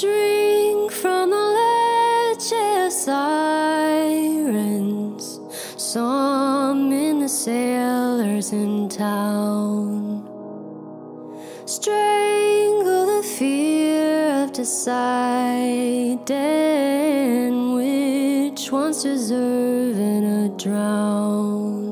Drink from the ledge of sirens, summon the sailors in town. Strangle the fear of deciding which one's deserving a drown.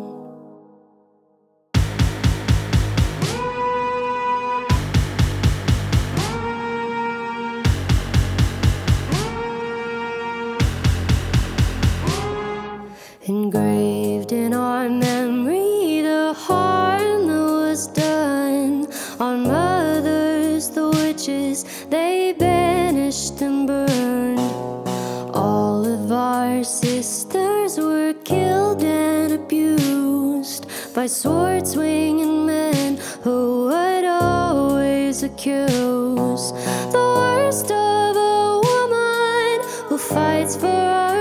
Engraved in our memory, the harm that was done. Our mothers, the witches, they banished and burned. All of our sisters were killed and abused by sword-swinging men who would always accuse the worst of a woman who fights for our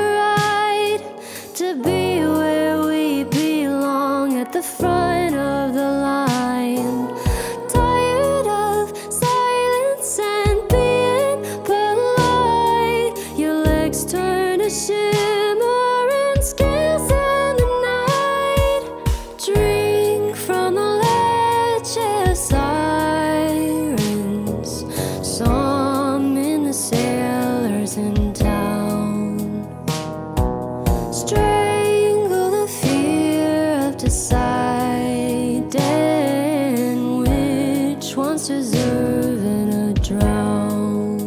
to be where we belong, at the front of the line. Tired of silence and being polite, your legs turn to shimmering scales in the night. Drink from the ledge of sirens, summon the sailors in town. Strangle the fear of deciding which one's deserving a drown.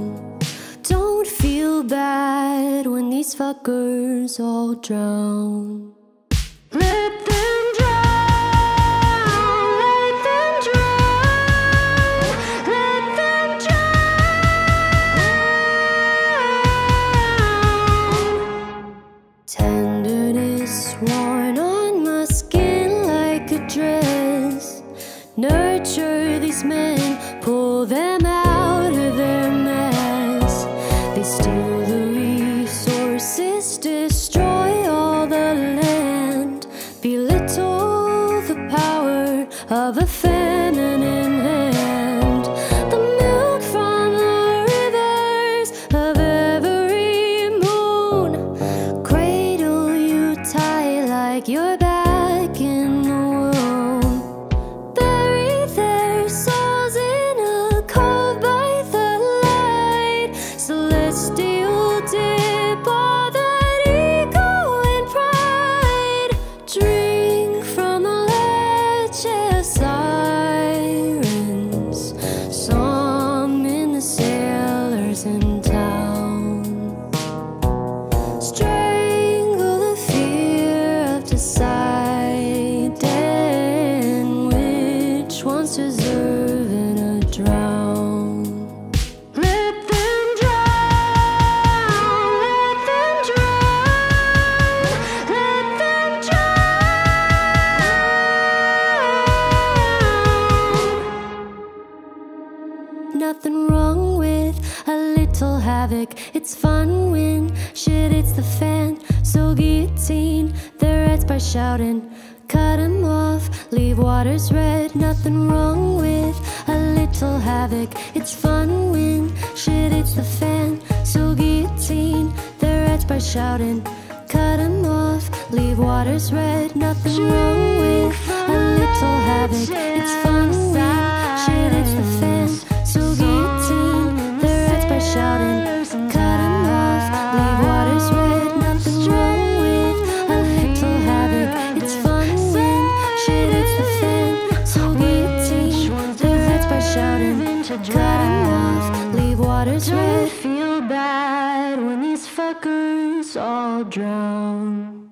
Don't feel bad when these fuckers all drown. Let them worn on my skin like a dress. Nurture these men, pull them out of their mess. They steal the resources, destroy all the land, belittle the power of a feminine hand. The milk from the rivers of every moon cradle you tight like you're back in the womb. Bury their souls in a cove by the light. Celestial dip all that ego and pride. Drink from the ledge of sirens, summon the sailors in town. Deciding which one's deserving a drown. Let them drown. Nothing wrong with a little havoc. It's fun when shit hits the fan. So guillotine their heads by shouting, cut them off, leave waters red. Nothing wrong with a little havoc. It's fun when shit hits the fan. So guillotine their heads by shouting, cut them off, leave waters red. Nothing wrong with a little havoc. It's fun when shit hits the fan. So guillotine their heads by shouting, cut them off, leave waters red. Nothing wrong. Don't feel bad when these fuckers all drown.